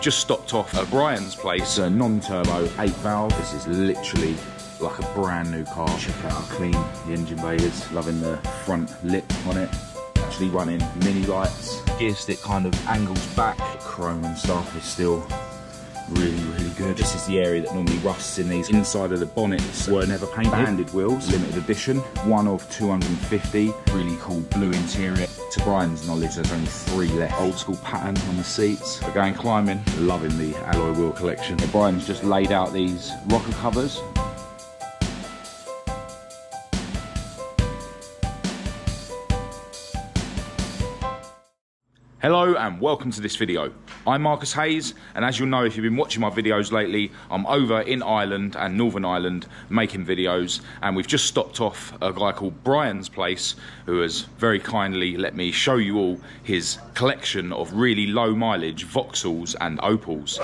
We've just stopped off at Brian's place, a non-turbo 8-valve. This is literally like a brand new car. Check out how clean the engine bay is. Loving the front lip on it. Actually running mini lights. Gear stick kind of angles back. Chrome and stuff is still really good. This is the area that normally rusts in these. Inside of the bonnets were never painted. Banded wheels, limited edition, one of 250. Really cool blue interior. To Brian's knowledge, there's only 3 left. Old school pattern on the seats. We're going climbing. Loving the alloy wheel collection. And Brian's just laid out these rocker covers. Hello and welcome to this video. I'm Marcus Hayes, and as you'll know if you've been watching my videos lately, I'm over in Ireland and Northern Ireland making videos, and we've just stopped off a guy called Brian's place, who has very kindly let me show you all his collection of really low mileage Vauxhalls and Opels.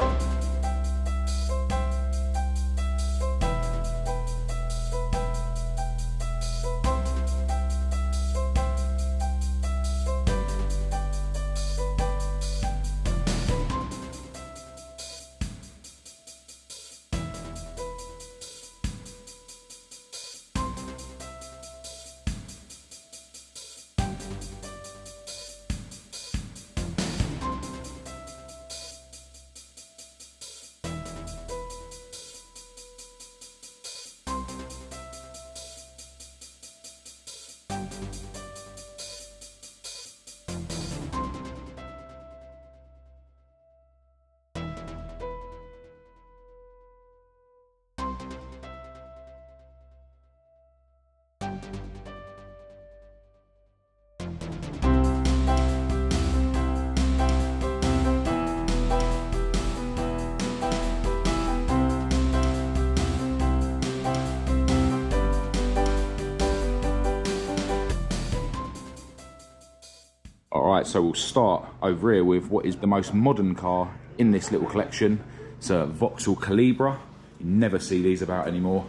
Alright, so we'll start over here with what is the most modern car in this little collection. It's a Vauxhall Calibra. You never see these about anymore.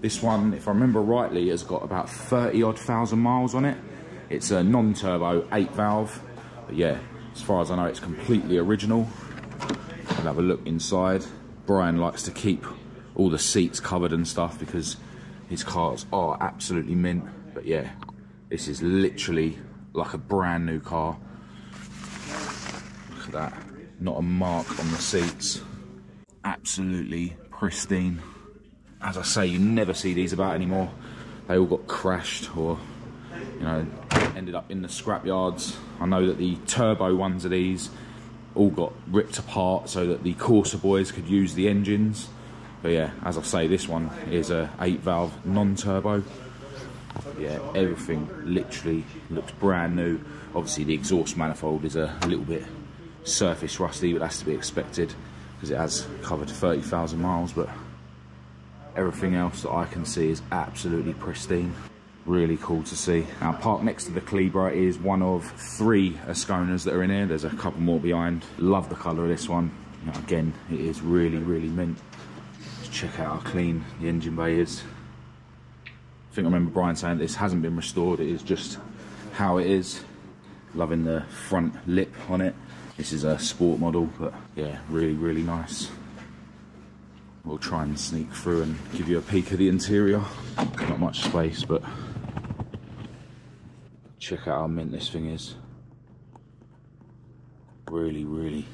This one, if I remember rightly, has got about 30-odd thousand miles on it. It's a non-turbo 8-valve. But yeah, as far as I know, it's completely original. I'll have a look inside. Brian likes to keep all the seats covered and stuff because his cars are absolutely mint. But yeah, this is literally like a brand new car. Look at that, not a mark on the seats. Absolutely pristine. As I say, you never see these about anymore. They all got crashed or, you know, ended up in the scrapyards. I know that the turbo ones of these all got ripped apart so that the Corsa boys could use the engines. But yeah, as I say, this one is a 8-valve non-turbo. Yeah, everything literally looks brand new. Obviously the exhaust manifold is a little bit surface rusty, but that's to be expected because it has covered 30,000 miles, but everything else that I can see is absolutely pristine. Really cool to see. Now, parked next to the Calibra is one of 3 Asconas that are in here. There's a couple more behind. Love the colour of this one. You know, again, it is really mint. Just check out how clean the engine bay is. I think I remember Brian saying this hasn't been restored, it is just how it is. Loving the front lip on it. This is a sport model, but yeah, really nice. We'll try and sneak through and give you a peek of the interior. Not much space, but check out how mint this thing is. Really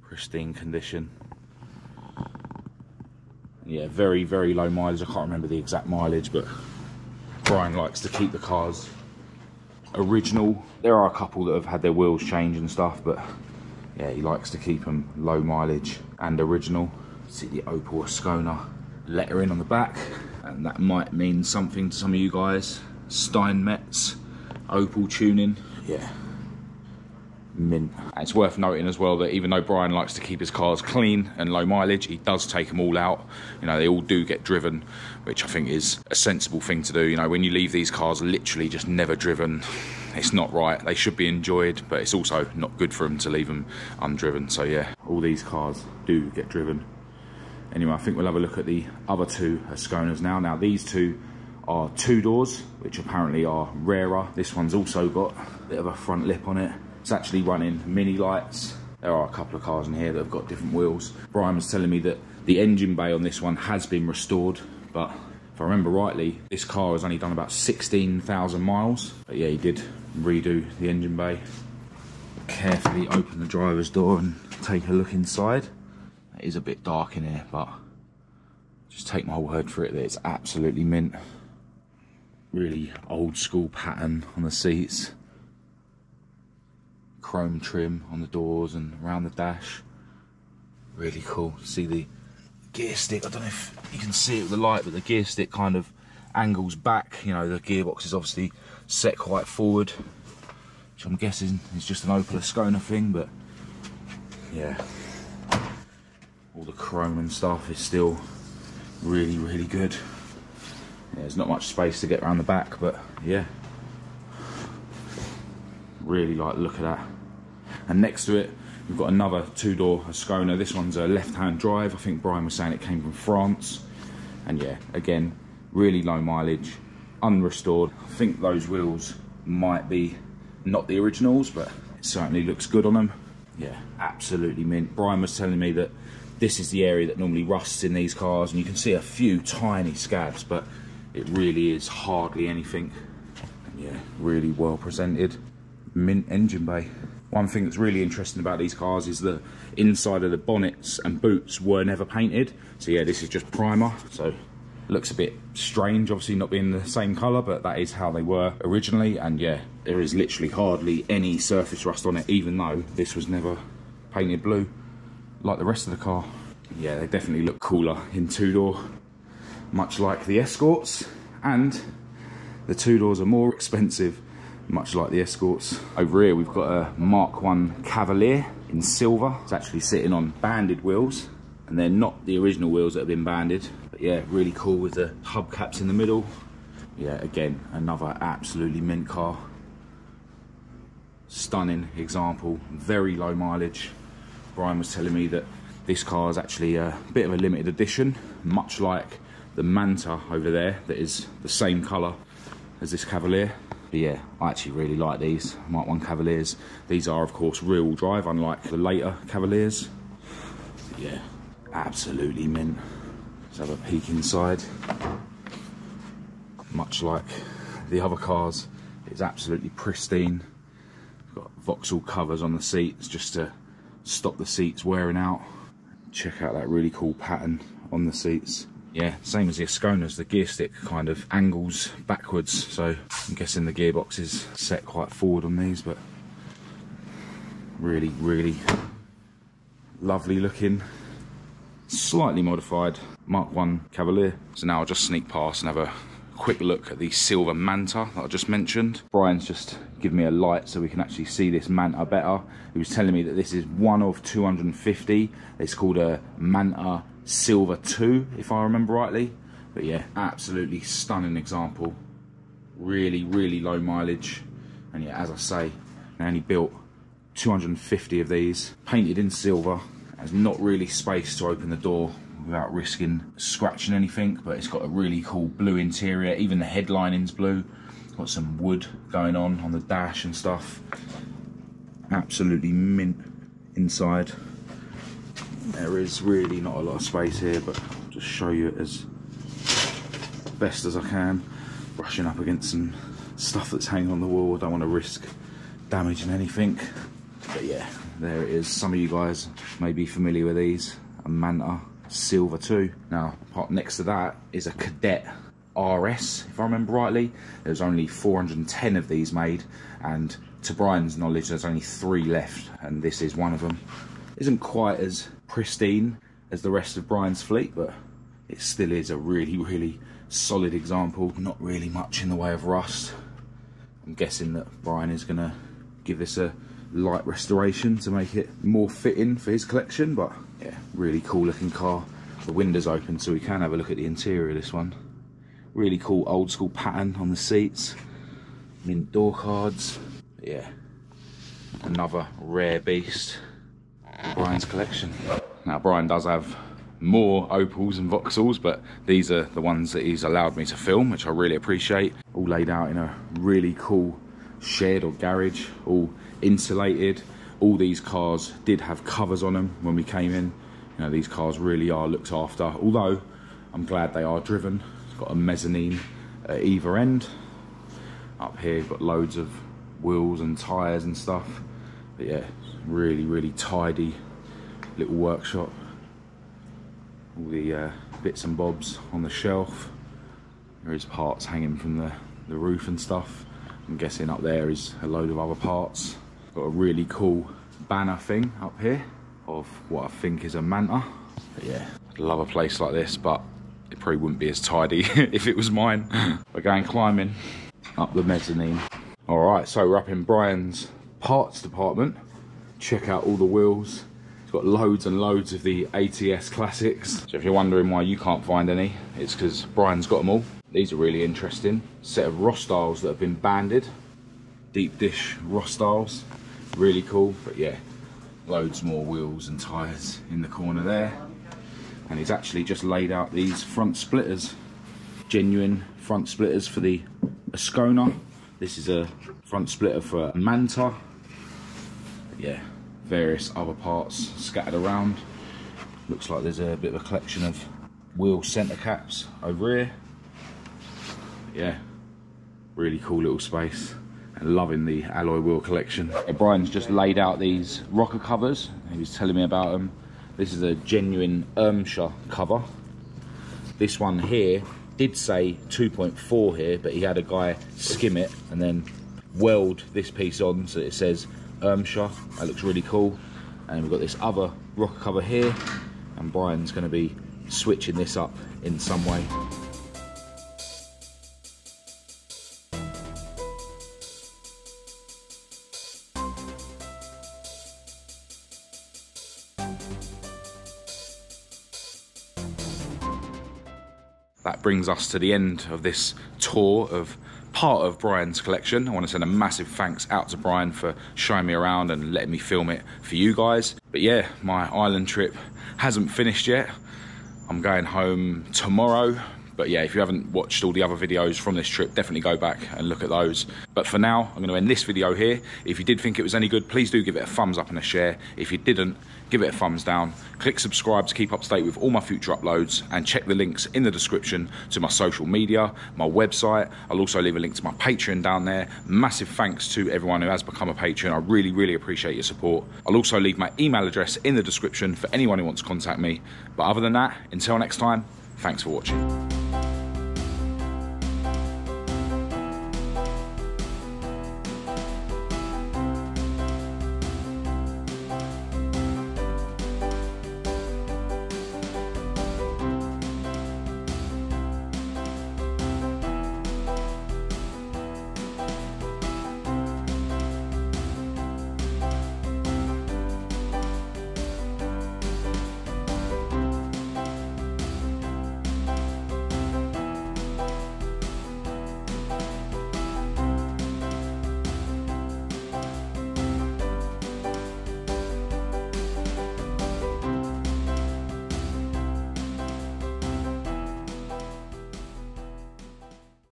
pristine condition. Yeah, very low mileage. I can't remember the exact mileage, but Brian likes to keep the cars original. There are a couple that have had their wheels changed and stuff, but yeah, he likes to keep them low mileage and original. See the Opel Ascona lettering on the back, and that might mean something to some of you guys. Steinmetz, Opel tuning, yeah, mint. And it's worth noting as well that even though Brian likes to keep his cars clean and low mileage, he does take them all out. You know, they all do get driven, which I think is a sensible thing to do. You know, when you leave these cars literally just never driven, it's not right. They should be enjoyed, but it's also not good for them to leave them undriven. So yeah, all these cars do get driven. Anyway, I think we'll have a look at the other 2 Asconas now. Now these 2 are 2-doors, which apparently are rarer. This one's also got a bit of a front lip on it. It's actually running mini lights. There are a couple of cars in here that have got different wheels. Brian was telling me that the engine bay on this one has been restored, but if I remember rightly, this car has only done about 16,000 miles. But yeah, he did redo the engine bay. Carefully open the driver's door and take a look inside. It is a bit dark in here, but just take my word for it that it's absolutely mint. Really old school pattern on the seats. Chrome trim on the doors and around the dash. Really cool to see the gear stick. I don't know if you can see it with the light, but the gear stick kind of angles back. You know, the gearbox is obviously set quite forward, which I'm guessing is just an Opel Ascona thing, but yeah. All the chrome and stuff is still really, really good. Yeah, there's not much space to get around the back, but yeah. Really like the look of that. And next to it, we've got another two-door Ascona. This one's a left-hand drive. I think Brian was saying it came from France. And yeah, again, really low mileage, unrestored. I think those wheels might be not the originals, but it certainly looks good on them. Yeah, absolutely mint. Brian was telling me that this is the area that normally rusts in these cars, and you can see a few tiny scabs, but it really is hardly anything. And yeah, really well presented. Mint engine bay. One thing that's really interesting about these cars is the inside of the bonnets and boots were never painted. So yeah, this is just primer. So looks a bit strange, obviously not being the same color, but that is how they were originally. And yeah, there is literally hardly any surface rust on it, even though this was never painted blue like the rest of the car. Yeah, they definitely look cooler in two-door, much like the Escorts. And the two-doors are more expensive, much like the Escorts. Over here we've got a Mark 1 Cavalier in silver. It's actually sitting on banded wheels, and they're not the original wheels that have been banded. But yeah, really cool with the hubcaps in the middle. Yeah, again, another absolutely mint car. Stunning example, very low mileage. Brian was telling me that this car is actually a bit of a limited edition, much like the Manta over there that is the same colour as this Cavalier. But yeah, I actually really like these Mark 1 Cavaliers. These are, of course, rear-wheel drive, unlike the later Cavaliers. But yeah, absolutely mint. Let's have a peek inside. Much like the other cars, it's absolutely pristine. We've got Vauxhall covers on the seats just to stop the seats wearing out. Check out that really cool pattern on the seats. Yeah, same as the Asconas, the gear stick kind of angles backwards, so I'm guessing the gearbox is set quite forward on these, but really, really lovely looking, slightly modified Mark 1 Cavalier. So now I'll just sneak past and have a quick look at the silver Manta that I just mentioned. Brian's just given me a light so we can actually see this Manta better. He was telling me that this is one of 250. It's called a Manta Silver 2, if I remember rightly. But yeah, absolutely stunning example. Really, really low mileage. And yeah, as I say, they only built 250 of these, painted in silver. There's not really space to open the door without risking scratching anything, but it's got a really cool blue interior. Even the headlining's blue. Got some wood going on the dash and stuff. Absolutely mint inside. There is really not a lot of space here, but I'll just show you it as best as I can. Brushing up against some stuff that's hanging on the wall. I don't want to risk damaging anything. But yeah, there it is. Some of you guys may be familiar with these. A Manta Silver 2. Now, part next to that is a Cadet RS, if I remember rightly. There's only 410 of these made, and to Brian's knowledge, there's only 3 left, and this is one of them. Isn't quite as pristine as the rest of Brian's fleet, but it still is a really, really solid example. Not really much in the way of rust. I'm guessing that Brian is going to give this a light restoration to make it more fitting for his collection, but yeah, really cool looking car. The window's open so we can have a look at the interior of this one. Really cool old school pattern on the seats. Mint door cards. But yeah, another rare beast in Brian's collection. Now Brian does have more Opels and Vauxhalls, but these are the ones that he's allowed me to film, which I really appreciate. All laid out in a really cool shed or garage, all insulated, All these cars did have covers on them when we came in. You know, these cars really are looked after, although I'm glad they are driven. It's got a mezzanine at either end. Up here you've got loads of wheels and tyres and stuff. But yeah, really, really tidy little workshop. All the bits and bobs on the shelf. There is parts hanging from the roof and stuff. I'm guessing up there is a load of other parts. Got a really cool banner thing up here of what I think is a Manta. But yeah, I'd love a place like this, but it probably wouldn't be as tidy if it was mine. We're going climbing up the mezzanine. All right, so we're up in Brian's parts department. Check out all the wheels. It's got loads and loads of the ATS classics. So if you're wondering why you can't find any, it's because Brian's got them all. These are really interesting. Set of Rostyles that have been banded. Deep dish Rostyles. Really cool, but yeah, loads more wheels and tyres in the corner there. And he's actually just laid out these front splitters. Genuine front splitters for the Ascona. This is a front splitter for Manta. Yeah, various other parts scattered around. Looks like there's a bit of a collection of wheel centre caps over here. Yeah, really cool little space, and loving the alloy wheel collection. Brian's just laid out these rocker covers. He was telling me about them. This is a genuine Irmscher cover. This one here did say 2.4 here, but he had a guy skim it and then weld this piece on so it says Irmscher. That looks really cool. And we've got this other rocker cover here, and Brian's going to be switching this up in some way. That brings us to the end of this tour of part of Brian's collection. I want to send a massive thanks out to Brian for showing me around and letting me film it for you guys. But yeah, my Ireland trip hasn't finished yet. I'm going home tomorrow. But yeah, if you haven't watched all the other videos from this trip, definitely go back and look at those. But for now, I'm going to end this video here. If you did think it was any good, please do give it a thumbs up and a share. If you didn't, give it a thumbs down. Click subscribe to keep up to date with all my future uploads, and check the links in the description to my social media, my website. I'll also leave a link to my Patreon down there. Massive thanks to everyone who has become a patron. I really, really appreciate your support. I'll also leave my email address in the description for anyone who wants to contact me. But other than that, until next time, thanks for watching.